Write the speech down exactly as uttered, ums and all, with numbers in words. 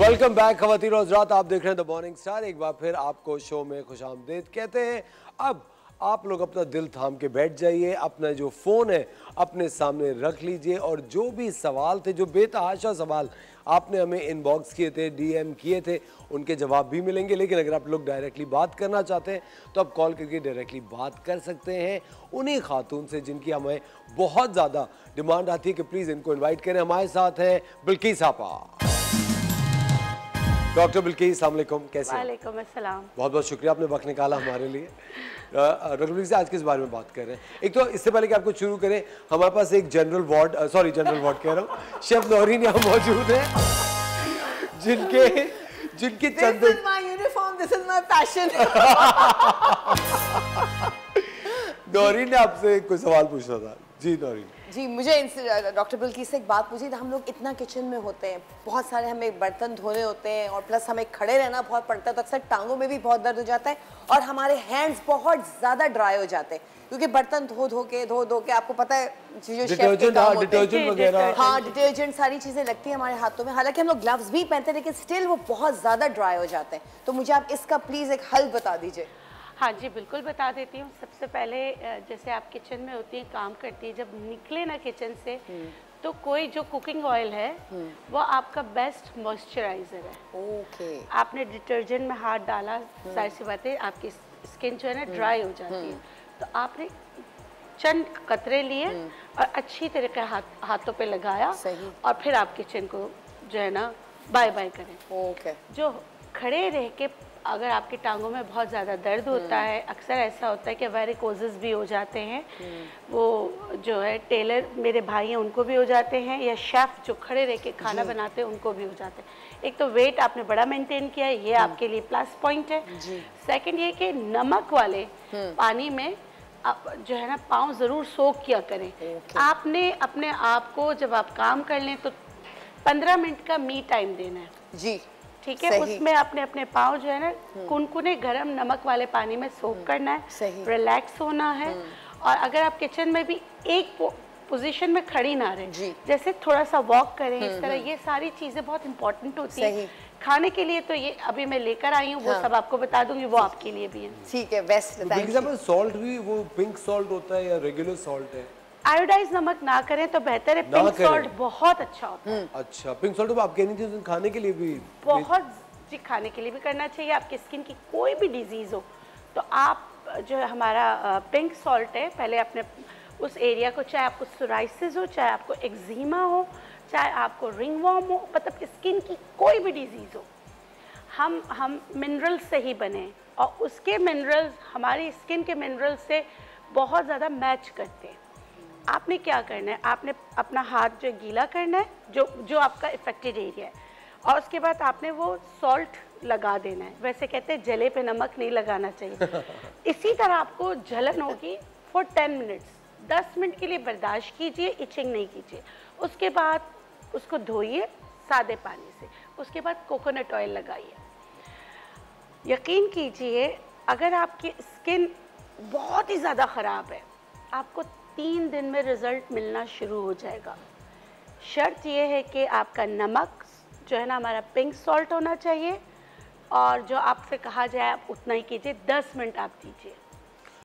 Welcome back खवातीन और हज़रात, आप देख रहे हैं द मॉर्निंग स्टार। एक बार फिर आपको शो में खुशामदीद कहते हैं। अब आप लोग अपना दिल थाम के बैठ जाइए, अपना जो फ़ोन है अपने सामने रख लीजिए और जो भी सवाल थे, जो बेतहाशा सवाल आपने हमें इनबॉक्स किए थे, डीएम किए थे, उनके जवाब भी मिलेंगे। लेकिन अगर आप लोग डायरेक्टली बात करना चाहते हैं तो आप कॉल करके डायरेक्टली बात कर सकते हैं उन्हीं खातून से जिनकी हमें बहुत ज़्यादा डिमांड आती है कि प्लीज़ इनको इन्वाइट करें। हमारे साथ हैं बिल्किस आपा, डॉक्टर बिल्किस। अस्सलाम वालेकुम, कैसे? वालेकुम अस्सलाम। बहुत बहुत शुक्रिया, आपने वक्त निकाला हमारे लिए। डॉक्टर बिल्किस, आज किस बारे में बात कर रहे हैं? एक तो इससे पहले कि आपको शुरू करें, हमारे पास एक general ward sorry general ward कह रहा हूँ शेफ नौरीन यहाँ मौजूद है, जिनके जिनके चंद नौरीन ने आपसे कोई सवाल पूछा था। जी नौरीन जी, मुझे डॉक्टर बिल्किस से एक बात पूछी थी। हम लोग इतना किचन में होते हैं, बहुत सारे हमें बर्तन धोने होते हैं और प्लस हमें खड़े रहना बहुत पड़ता है, तो अक्सर टांगों में भी बहुत दर्द हो जाता है और हमारे हैंड्स बहुत ज़्यादा ड्राई हो जाते हैं क्योंकि बर्तन धो धो के धो धो के आपको पता है जो डिटर्जेंट हाँ डिटर्जेंट वगैरह हाँ डिटर्जेंट सारी चीज़ें लगती हैं हमारे हाथों में। हालांकि हम लोग ग्लव्स भी पहनते हैं लेकिन स्टिल वो बहुत ज़्यादा ड्राई हो जाते हैं, तो मुझे आप इसका प्लीज़ एक हल बता दीजिए। हाँ जी बिल्कुल बता देती हूँ। सबसे पहले जैसे आप किचन में होती हैं, काम करती हैं, जब निकले ना किचन से तो कोई जो कुकिंग ऑयल है वो आपका बेस्ट मॉइस्चराइज़र है। ओके, आपने डिटर्जेंट में हाथ डाला, सारी सी बातें, आपकी स्किन जो है ना ड्राई हो जाती है, तो आपने चंद कतरे लिए और अच्छी तरीके हाथ हाथों पे लगाया और फिर आप किचन को जो है ना बाय बाय करें। ओके, जो खड़े रह के अगर आपकी टांगों में बहुत ज़्यादा दर्द होता है, अक्सर ऐसा होता है कि वेरिकोसिस भी हो जाते हैं, वो जो है टेलर मेरे भाई हैं उनको भी हो जाते हैं, या शेफ़ जो खड़े रह के खाना बनाते हैं उनको भी हो जाते हैं। एक तो वेट आपने बड़ा मेंटेन किया है, ये आपके लिए प्लस पॉइंट है। सेकंड ये कि नमक वाले पानी में आप जो है ना पाँव ज़रूर सोक किया करें। आपने अपने आप को जब आप काम कर लें तो पंद्रह मिनट का मी टाइम देना है। जी ठीक है, उसमें अपने अपने पाँव जो है ना कुनकुने गरम नमक वाले पानी में सोक करना है, रिलैक्स होना है। और अगर आप किचन में भी एक पोजीशन में खड़ी ना रहे, जैसे थोड़ा सा वॉक करें, इस तरह ये सारी चीज़ें बहुत इंपॉर्टेंट होती है। खाने के लिए तो ये अभी मैं लेकर आई हूँ, वो हाँ। सब आपको बता दूंगी, वो आपके लिए भी है। ठीक है, बेस्ट। एग्जाम्पल सॉल्ट भी वो पिंक सॉल्ट होता है या रेगुलर सॉल्ट है? आयोडाइज नमक ना करें तो बेहतर है, पिंक सॉल्ट बहुत अच्छा होता है। अच्छा, पिंक सॉल्ट आप कहनी चाहिए खाने के लिए भी बहुत जी, खाने के लिए भी करना चाहिए। आपकी स्किन की कोई भी डिजीज हो तो आप जो हमारा पिंक सॉल्ट है, पहले अपने उस एरिया को, चाहे आपको सोराइसिस हो, चाहे आपको एक्जिमा हो, चाहे आपको रिंगवॉर्म हो, मतलब स्किन की कोई भी डिजीज हो, हम हम मिनरल्स से ही बने और उसके मिनरल्स हमारी स्किन के मिनरल्स से बहुत ज़्यादा मैच करते हैं। आपने क्या करना है, आपने अपना हाथ जो गीला करना है, जो जो आपका इफेक्टेड एरिया है, और उसके बाद आपने वो सॉल्ट लगा देना है। वैसे कहते हैं जले पे नमक नहीं लगाना चाहिए। इसी तरह आपको जलन होगी फॉर टेन मिनट्स, दस मिनट के लिए बर्दाश्त कीजिए, इचिंग नहीं कीजिए। उसके बाद उसको धोइए सादे पानी से, उसके बाद कोकोनट ऑयल लगाइए। यकीन कीजिए अगर आपकी स्किन बहुत ही ज़्यादा ख़राब है, आपको तीन दिन में रिज़ल्ट मिलना शुरू हो जाएगा। शर्त यह है कि आपका नमक जो है ना हमारा पिंक सॉल्ट होना चाहिए और जो आपसे कहा जाए आप उतना ही कीजिए, दस मिनट आप दीजिए।